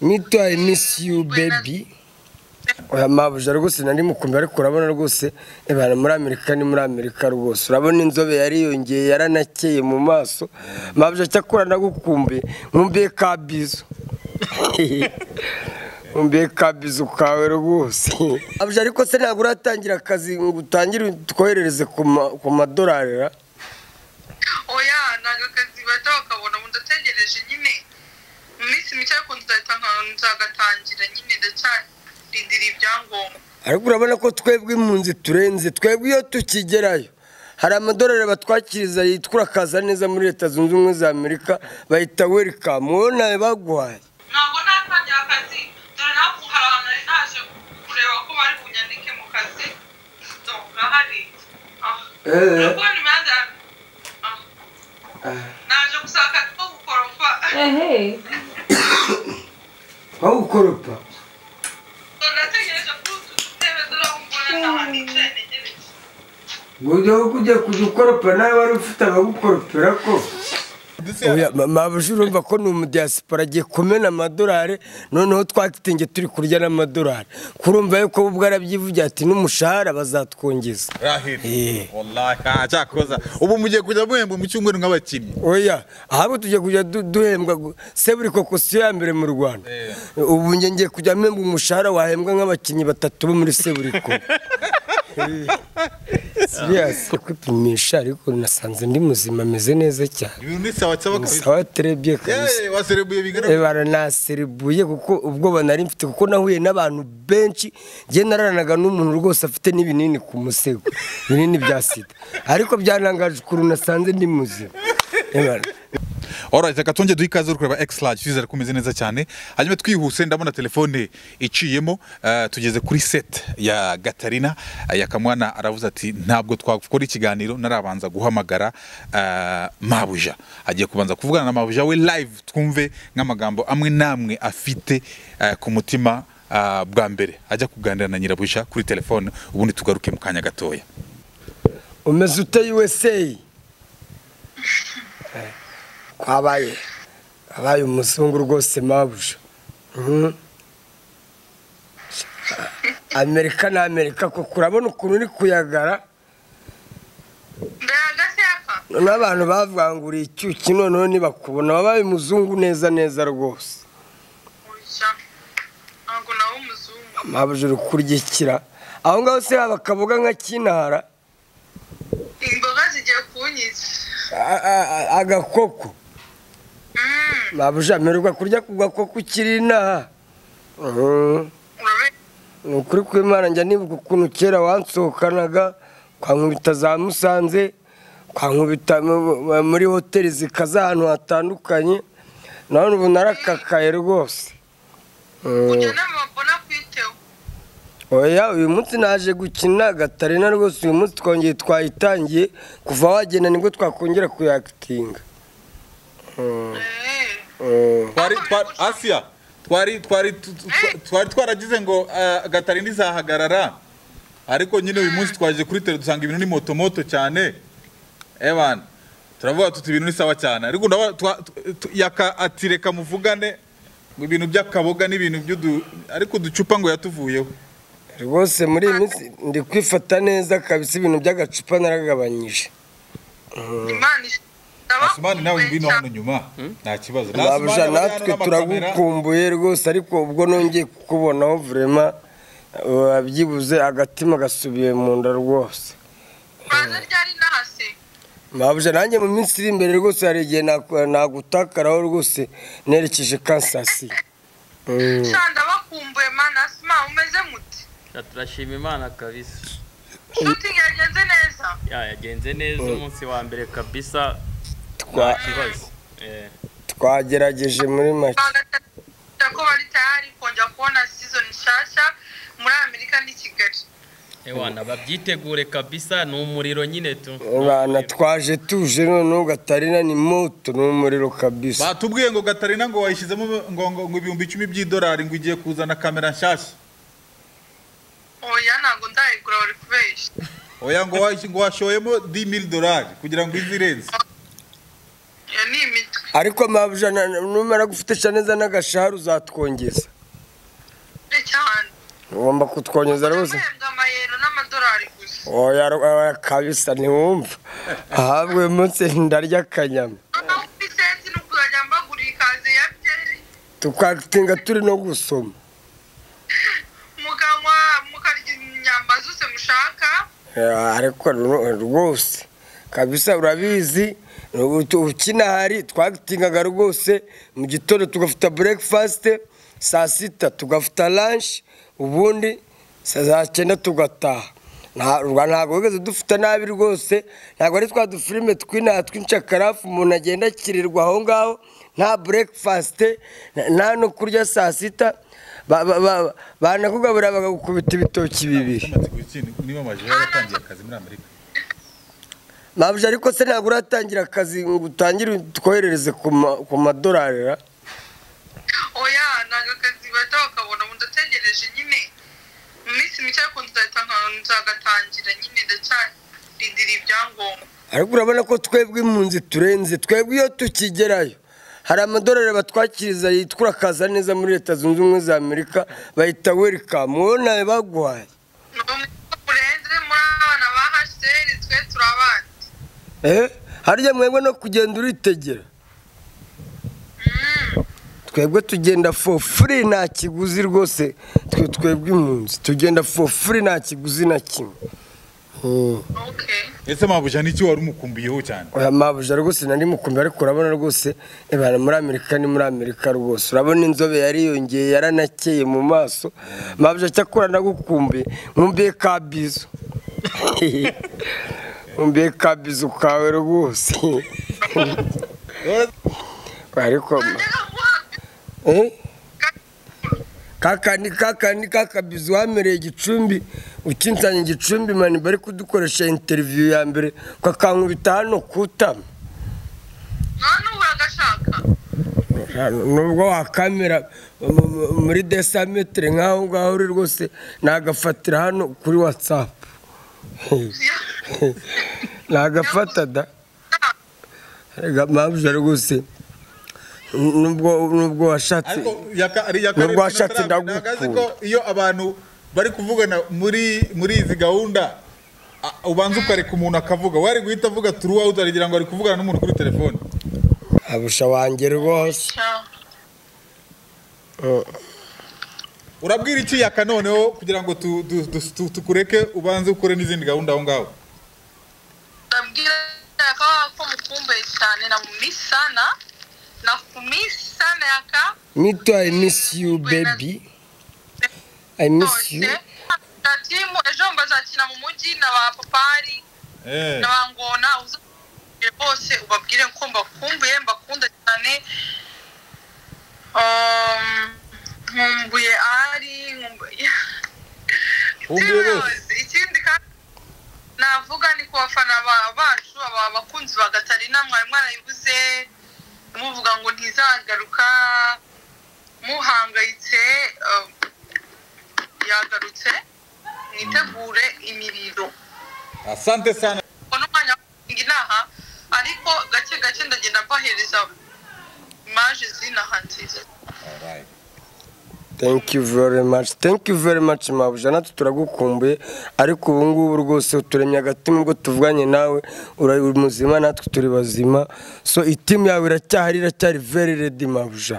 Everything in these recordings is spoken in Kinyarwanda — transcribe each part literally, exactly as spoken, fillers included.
Mito, I miss you, baby. Mabuja rwose nari mukumbi ariko urabona rwose ibara muri Amerika ni muri Amerika rwose urabona inzobe yariyongeye yaranakeye mu maso mabuja cyakora nagukumbi nkumbiye kabizo umbiye kabizo kawe rwose mabuja ariko se ntabwo uratangira akazi ngutangira twoherereze ku madolari ra oya ntago akazi batakabona mundategereje nyine iminsi mike ariko nzahitanga nzagatangira nyine ndacyari ariko urabona ko twebwe impunzi turenze twebwe iyo tukigerayo hari amadolari batwakiriza yitwa kaza neza muri Leta Zunze Ubumwe za Amerika bahita welcome ubona bagwaye ntabwo natangiye akazi dore ntabwo harana naje kureba ko bari kunyandike mu kazi ndonga hari naje gusaka ko gukoropa ehe aho gukoropa Gujo kujya kujukoropera nawe ari ufite abagukoropera ko oya mabujuru mva ko numu diaspora giye komena amadolari noneho twakitenge turi kurya n'amadolari kurumva yuko ubwo arabyivugira ati n'umushahara bazatwongeza rahiri wallahi cyakoza ubu mugiye kujya muhemba mu cyumweru nk'abakinnyi oya ahabo tujye kujya duhembwa se buri koko siyo ya mbere mu Rwanda ubu ngiye kujya mpemba umushahara wahembwa nk'abakinnyi batatu bo muri se buri koko Yes, kwipimisha ariko nasanze ndi muzima ameze neza cyane. Ibintu sawa cyaba kabisa. Sawa terebye kabisa. Eh, waserebuye bigana. Ebara naserebuye kuko ubwo banari mfite kuko nahuye n'abantu benshi je naranaga n'umuntu rwose afite n'ibinini ku musego. Ibinini bya sida. Ariko byanangaje kuru nasanze ndi muzima. Ebara. Alright, akatonje duikaze kureba X large twizere kumeze neza cyane. Hanyuma twihuse ndabona telefone iciyemo tugeze kuri set ya Gatarina ya Kamwana aravuze ati ntabwo twakora ikiganiro narabanza guhamagara Mabuja. Agiye kubanza kuvugana na Mabuja we live twumve nk'amagambo amwe namwe afite ku mutima bwa mbere. Ajya kuganira na Nyirabuja kuri telefone ubundi tugaruke mu kanya gatoya. Umeze ute U S A? Kwabaye abaye umuzungu rwose Mabuja Amerika na Amerika ko kurabona ukuntu ni kuyagara n'abantu bavuga ngo uri icyuki noneho ntibakubona abaye umuzungu neza neza rwose Mabuja uri kuryikira aho ngaho se bakavuga nka Kinara imboga zigiye kunyiza agakoko Mabuja amerwa kurya kugwa ko kukirina ukuri kw'Imana njya nibuka ukuntu kera wansohokanaga kwa Nkubita za Musanze kwa Nkubita muri hoteli zikaza ahantu hatandukanye none ubu narakakaye rwose oya uyu munsi naje gukina Gatarina rwose uyu munsi twongeye twayitangiye kuva wagenda nibwo twakongera kuyakitinga twari Asia twari twari twari twaragize ngo Gatarina izahagarara ariko nyine uyu munsi twaje kuri tele dusanga ibintu ni moto moto cyane evan turavuga tuti ibintu ni sawa cyane ariko yaka atireka muvugane ngo ibintu by'akaboga n'ibintu by'udu ariko ducupa ngo yatuvuyeho rwose muri iminsi ndi kwifata neza kabisa ibintu by'agacupa naragabanyije Asmani nawe mbino hano nyuma nta kibazo Mabuja natwe turagukumbuye rwose ariko ubwo nongeye kukubona ho vraiment abyibuze agatima gasubiye mu nda rwose Mabuja nanjye mu minsi iri imbere rwose hari igihe nagutakaraho rwose nerekeje Kansas Shanda bakumbuye mana Asma umeze muti Turashima Imana kabisa Shuti yagenze neza yagenze neza umunsi wa mbere kabisa twagerageje muri make ko bari tayari kongera kubona season nshasha muri Amerika ni Kigali ewana babyitegure kabisa n'umuriro nyine tu bana twaje tuje none Gatarina ni moto n'umuriro kabisa batubwiye ngo Gatarina ngo wayishizemo ngo ngo ibihumbi icumi by'idolari ngo igiye kuzana kamera nshasha oya ntabwo ndayigura bari kubesha oya ngo washoyemo dix mille dollars kugira ngo izirenze ariko amajana numara gufutisha neza n'agasharu zatwongeza cyane ngomba kutwongeza rwose oya kabisa ntiwumva ahabwe munsi ndarya kanyama tukatinga turi no gusoma muganywa mukarya inyamba zose mushaka ariko rwose kabisa urabizi ukina hari twatingaga rwose mu gitondo tugafata breakfast saa sita tugafata lunch ubundi saa cyenda tugataha ntabwo wigeze dufata nabi rwose ntabwo ari twa dufilime twina tw'incakarafu umuntu agenda akirirwa aho ngaho nta breakfast nta no kurya saa sita banakugabura bagakubita ibitoki bibiri Mabuje ariko se ntabwo uratangira akazi ngo utangire twoherereze ku madolari ra Oya ntabwo akazi batakabona mu ndategereje nyine mu minsi mike ko nzatanga nzagatangira nyine ndacyarindira ibyangombwa Ariko urabona ko twebwe impunzi turenze twebwe iyo tukigerayo hari amadolari batwakiriza yitwa kaza neza muri leta zunze ubumwe za Amerika bahita welcome wona bagwaye Eh harya mwebwe no kugenda uritegera twebwe tugenda for free nta kiguzi rwose twe twebwe impunzi tugenda for free nta kiguzi na kimwe okay ese Mabuje n'iki wari umukumbiyeho cyane oya Mabuje rwose nari mukumbi ariko urabona rwose ibara muri Amerika ni muri Amerika rwose urabona inzobe yari yongeye yaranakeye mu maso Mabuje cyakora nagukumbi nkumbiye kabizo umbe kabizu kawe rwose ariko eh kaka ni kaka ni kaka bizu wamereye igicumbi ukinzanye igicumbi mani bari kudukoresha interview ya mbere kwakankubita hano kutama none uragashaka nubwo wa kamera muri desametre nkaho ngaho rwose nagafatira hano kuri WhatsApp nagafata da rega Mabuje rwose nubwo nubwo washatse nubwo washatse ndagukunda iyo abantu bari kuvugana muri muri izi gahunda ubanza ukareka umuntu akavuga wari guhita avuga turuwa utarigira ngo ari kuvugana n'umuntu kuri telefone abusha wanjye rwose Urabwira iki yaka noneho kugira ngo tukureke ubanze ukore n'izindi gahunda aho ngaho Urabwira yaka ko mukumbuye cyane na mumisana na kumisana yaka Mito I miss you baby I miss you Tatimo ejo mbazakina mu mujyi na ba papari na bangona bose ubabwire ko mbakumbuye mbakunda cyane um nkumbuye ari nkumbuye ikindi kandi navuga ni ku bafana bacu abakunzi bagatari namwe mwarayibuze muvuga ngo ntizagaruka muhangayitse yagarutse nitegure imiriro asante sana ono manya nginaha ariko gake gake ndagenda bahereza imaje zinaha nziza alright Thank you very much. Thank you very much Mabuje natwe turagukumbuye ariko ubu ngubu rwose uturemye agatima ubwo tuvuganye nawe uri muzima natwe turi bazima so itimu yawe iracyahari iracyari very ready Mabuje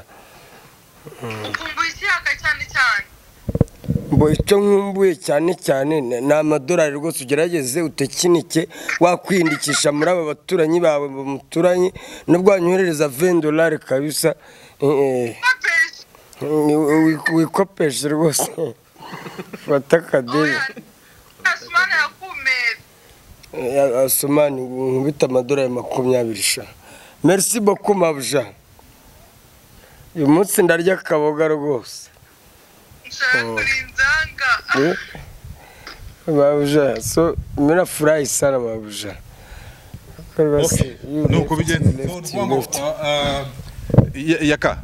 Mbo icyo nkumbuye cyane cyane ni amadolari rwose ugerageze utekinike wakwindikisha muri aba baturanyi bawe muturanye nubwo wanyohereza vingt dollars kabisa eh wikopeje rwose fata akadeni asumani yakume asumani nkubita amadolari makumyabiri sha merci beaucoup Mabuje uyu munsi ndarya akaboga rwose Mabuje so mera furayi sana Mabuje nuko bigenze yaka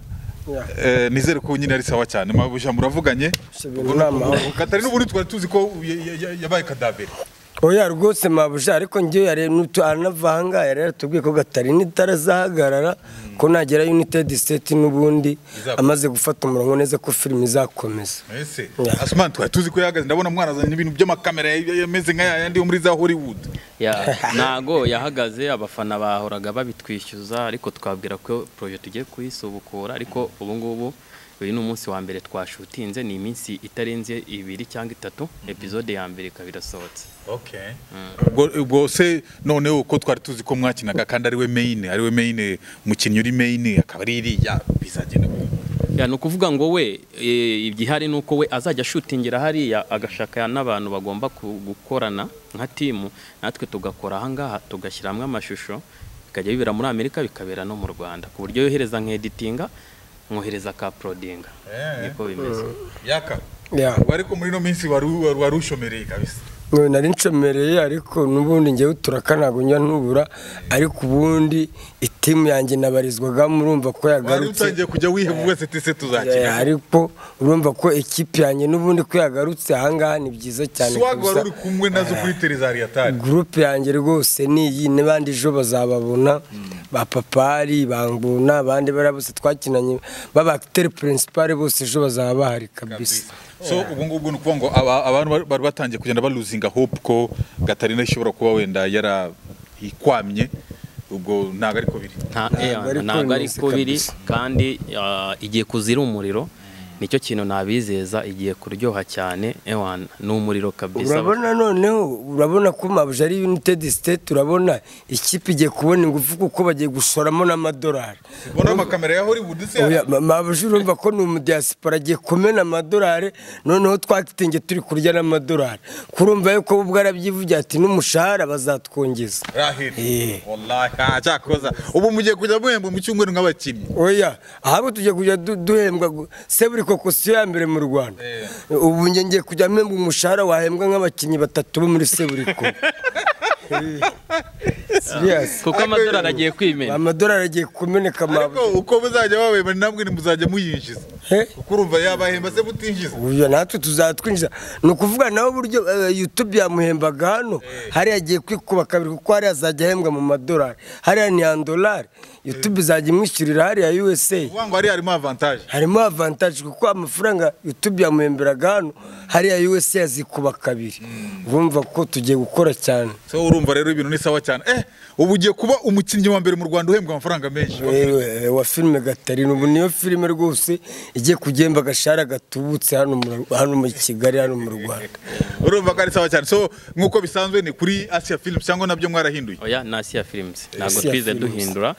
nizere ko nyine ari sawa cyane Mabuje muravuganye katari n'ubundi twari tuzi ko yabaye kadaveri oya rwose mabuja ariko ngiye yare n'uturanavanga yare tubwiye ko gatari n'itarazahagarara ko nagera United State n'ubundi amaze gufata umurongo neza ko film izakomeza. Ese Asman twa tuzi ko yahagaze ndabona mwarazanye ibintu by'amakamera yameze nka yandi yo muri za Hollywood. Ya nago yahagaze abafana bahoraga babitwishyuza ariko twabwira ko project ugiye kuyisubukura ariko ubu ngubu uyu ni umunsi wa mbere twashutinze ni iminsi itarenze ibiri cyangwa itatu episode ya mbere kabirasohotse. Okay. Ubwo se none uko twari tuzi ko mwakinaga kandi ari we main ari we main mukinyi uri main akaba ari iriya bizagenda. Ya no kuvuga ngo we ibyihari nuko we azajya shootingira hariya agashaka n'abantu bagomba gukorana nka team natwe tugakora ahangaha tugashyiramo amashusho bikajya bibera muri Amerika bikabera no mu Rwanda ku buryo yohereza nk'editinga mwohereza ka prodinga niko bimeze yaka ariko muri no minsi warushomereye kabisa nari ncomereye ariko nubundi ngiye uturakanago nya ntubura ariko ubundi itimu yanjye nabarizwaga murumva ko yagarutse utangiye kujya wihevuga setese tuzakira ariko urumva ko equipe yanjye nubundi ko yagarutse ahangaha ni byiza cyane gusa uri kumwe nazo kuri Terizari atari group yanjye rwose niyi nabandi jo bazababona ba papari banguna abandi barabose twakinanye babakiteri principal bose jo bazaba bahari kabisa. So ubu ngubu nuko ngo abantu bari batangiye kugenda baluzinga hope ko Gatarina ishobora kuba wenda yara ikwamye ubwo ntago ariko biri ntago ariko biri kandi igiye kuzira umuriro nicyo kintu nabizeza igiye kuryoha cyane ewana n'umuriro kabisa. Urabona noneho urabona ko mabuje ari United State urabona ikipe igiye kubona ingufu kuko bagiye gushoramo n'amadolari ubona amakamera ya Hollywood se mabuje urumva ko n'umu diaspora agiye kumena amadolari noneho twakitinge turi kurya n'amadolari kurumva yuko ubwo arabyivugira ati n'umushahara bazatwongeza rahiri wallahi cyakoza ubu mugiye kujya muhemba mu cyumweru nk'abakinnyi oya ahabo tujye kujya duhembwa se buri koko siya mbere mu Rwanda ubu ngiye kujya mpemba umushahara wahembwa nk'abakinnyi batatu bo muri Seburiko serious kuko amadolari agiye kwimena amadolari agiye kumeneka ariko uko muzajya babema namwe nimuzajya muyinjiza kuko urumva yabahemba se butinjiza uyo natwe tuzatwinjiza no kuvuga naho buryo YouTube yamuhembaga hano hari yagiye kwikuba kabiri kuko hari azajya hembwa mu madolari hari ya nyandolari YouTube izajya imwishyurira hari ya U S A ubango hari harimo avantage harimo avantage kuko amafaranga YouTube yamuhemberaga hano hari ya U S A azikuba kabiri urumva ko tugiye gukora cyane. So urumva rero ibintu ni sawa cyane eh ubu ugiye kuba umukinnyi wa mbere mu Rwanda uhembwa amafaranga menshi wa filme Gatarina ubu niyo filme rwose igiye kugemba gashara gatubutse hano hano mu Kigali hano mu Rwanda urumva ko ari sawa cyane. So nkuko bisanzwe ni kuri Asia Films cyangwa nabyo mwarahinduye oya na Asia Films ntabwo twize duhindura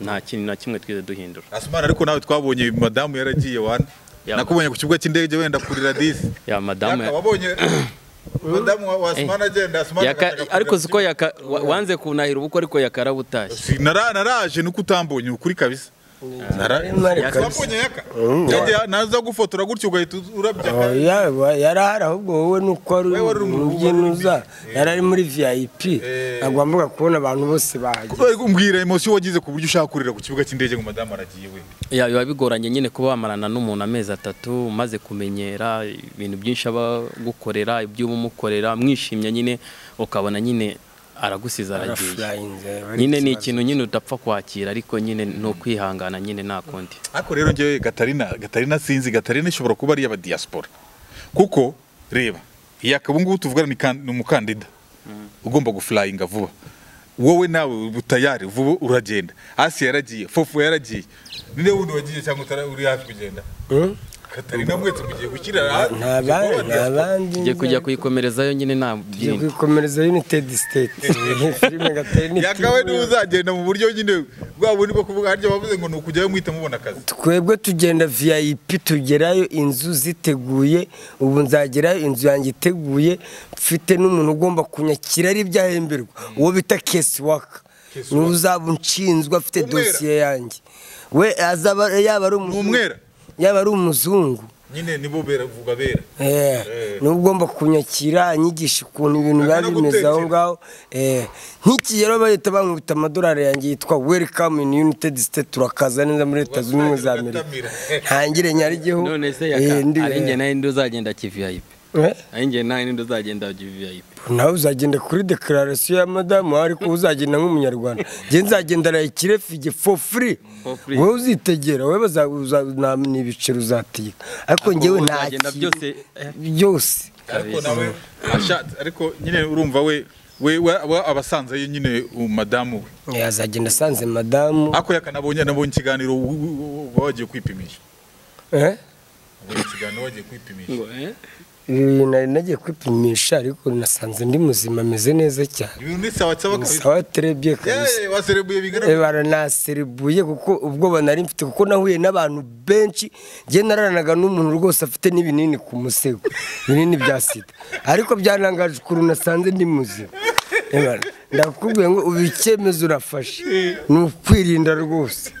nta kintu na kimwe twize duhindura. Asman ariko nawe twabonye madamu yaragiye wana nakubonye ku kibuga cy'indege wenda kurira disi ya madamu wabonye madamu Asman agenda Asman ariko ziko wanze kunahira ubuko ariko yakarabutashye naraje nuko utambonye ukuri kabisa naza gufotora gutyo ugahita urabya yarahara ahubwo wowe nuko ari umubyinuza yarari muri V I P agomba kubona abantu bose baje mbwira emotion wagize ku buryo ushaka kurira ku kibuga cy'indege ngo madame aragiye we ya biba bigoranye nyine kuba bamarana n'umuntu amezi atatu maze kumenyera ibintu byinshi aba gukorera iby'ubumukorera mwishimye nyine ukabona nyine aragusiza aragiye nyine ni ikintu nyine utapfa kwakira ariko nyine no kwihangana nyine nakundi ariko rero ngewe Gatarina Gatarina sinzi Gatarina ishobora kuba ari ya diaspora kuko reba yakabungu tuvugana ni umukandida ugomba guflyinga vuba wowe nawe butayari vuba uragenda Asi yaragiye Fofu yaragiye ninde wundi wagiye cyangwa utara uri hafi kugenda Gatarina mwetse mugiye gukirara ntabandi ngiye kujya kuyikomereza yo nyine nta ngiye kuyikomereza United State filme Gatarina yakawe n'uzagenda mu buryo nyine bwabo nibwo kuvuga haryo bavuze ngo nukujyayo mwita mubona kazi twebwe tugenda V I P tugerayo inzu ziteguye ubu nzagerayo inzu yanjye iteguye mfite n'umuntu ugomba kunyakira ari byahemberwa uwo bita case worker n'uzabuncinzwe afite dossier yanjye we azaba yaba ari umwera yaba ari umuzungu nyine nibo bera vuga bera eh nubugomba kunyakira anyigisha ikuntu ibintu bari bimeze aho ngaho eh nkikiyero bahita bankubita amadolari yanjye yitwa welcome in United States turakaza neza muri Leta Zunze Ubumwe za Amerika ntangire nyari gihugu none se yaka ari nge nayo nduzagenda kivi V I P Angena ini ndozagenda G V I P. Nawe uzagenda kuri declaration ya madame ariko uzagenda nk'umunyarwanda. Je nzagendera ikirefige for free. Wowe uzitegera wowe bazanami nibiciro uzatika. Ariko ngewe ntagenda byose byose. Ariko nawe ashat ariko nyine urumva we we abasanze nyine madame we. Yazagenda sanze madame. Ako yakanabonye nabonye ikiganiro baje kwipimisha. Eh? Ikiganiro baje kwipimisha. Nari nagiye kwipimisha ariko nasanze ndi muzima meze neza cyane. Ibintu sawa sawa kabisa. Sawa trebye kabisa. Eh baserebuye bigaragara. Eh baranaserebuye kuko ubwo banari mfite kuko nahuye n'abantu benshi je nararanaga n'umuntu rwose afite n'ibinini ku musego. Ibinini bya sida. Ariko byanangaje kuru nasanze ndi muzima. Eh bara ndakubwiye ngo ubikemezo urafashe. N'ukwirinda rwose.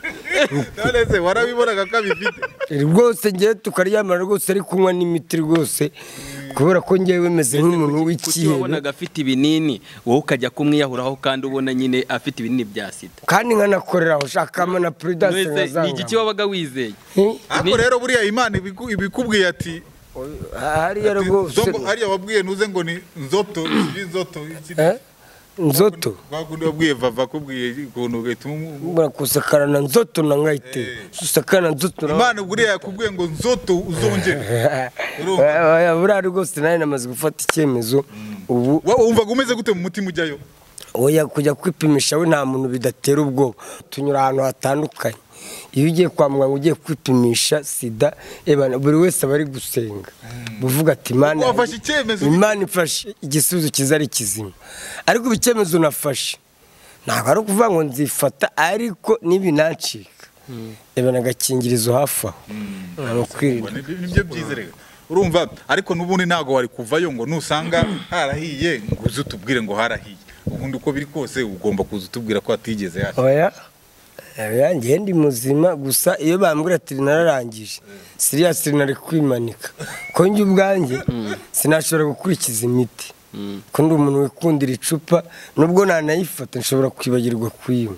Naleze warabibonaga kabifite. Rwose ngiye tukaryama rwose ari kunywa n'imiti rwose kubera ko ngiye wemeze nk'umuntu w'ikihe ubonaga afite ibinini wowe ukajya kumwiyahuraho kandi ubona nyine afite ibinini bya sida kandi nkanakoreraho shakama na prudence yazanga ni giki wabaga wizeye ariko rero buriya Imana ibikubwiye ati hari ya rwose hari yababwiye ntuze ngo ni nzoto bizoto Nzoto bagundabwiye vava kubwiye ikuntu gitumu barakusakarana nzoto na ngayite susakana nzoto Imana ubure yakubwiye ngo nzoto uzongera oya burari gose nari namaze gufata icyemezo ubu wumva gumeze gute mu mutima ujyayo oya kujya kwipimisha we nta muntu bidatera ubwoba tunyura ahantu hatandukanye iyo ugiye kwa muganga ugiye kwipimisha sida ebana buri wese abari gusenga buvuga ati Imana Imana ifashe igisubizo kizari kizima ariko bikemezo nafashe ntabwo ari kuvuga ngo nzifata ariko nibinacika ebana gakingirizo hafa no kwirinda nibyo byizerega urumva ariko nubundi ntago wari kuvayo ngo nusanga harahiye ngo uzutubwire ngo harahiye ubundi uko biri kose ugomba kuzutubwira ko atigeze yaje Yanjye ndi muzima gusa iyo bambwira ati nararangije serious nari kwimanika ko njye ubwanjye sinashobora gukurikiza imiti ko ndi umuntu wikundira icupa nubwo nanayifata nshobora kwibagirwa kwiyo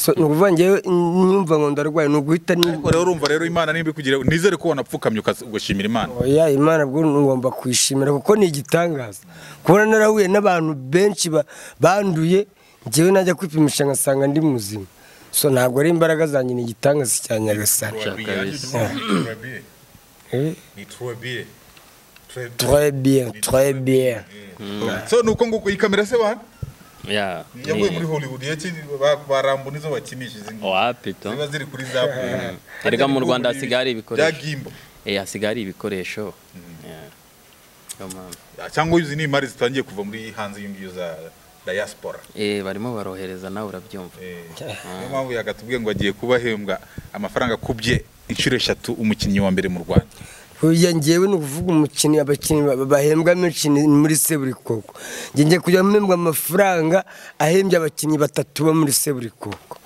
so nuvuga njye nyumva ngo ndarwaye no guhita ni rero urumva rero Imana nimbi kugira nizere ko wanapfukamye ugashimira Imana oya Imana bwo ngomba kwishimira kuko ni igitangaza kubona narahuye n'abantu benshi banduye njyewe najya kwipimisha ngasanga ndi muzima so ntabwo ari imbaraga zanjye n'igitangaza cya Nyagasani ni très bien très bien très bien so nuko ngo ikamera se bana ya yawe muri Hollywood yaci barambona izo bakinishije ngo wapi to ziba ziri kuri zapu erega mu Rwanda asigari ibikoresho byagimbo eh asigari ibikoresho kama cyangwa uzi ni imari zitangiye kuva muri hanze y'ingiyo za diaspora eh barimo barohereza nawe urabyumva niyo mpamvu yagatubwiye ngo agiye kubahembwa amafaranga kubye inshuro eshatu umukinnyi wa mbere mu Rwanda uya ngewe no kuvuga umukinnyi abakinnyi bahembwa menshi muri Seburikoko ngiye kujya mpembwa amafaranga ahembye abakinnyi batatu bo muri Seburikoko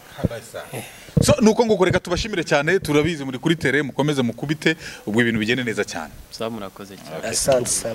so nuko ngo koreka tubashimire cyane turabizi muri kuri tere mukomeze mukubite ubwo ibintu bigene neza cyane samurakoze cyane asante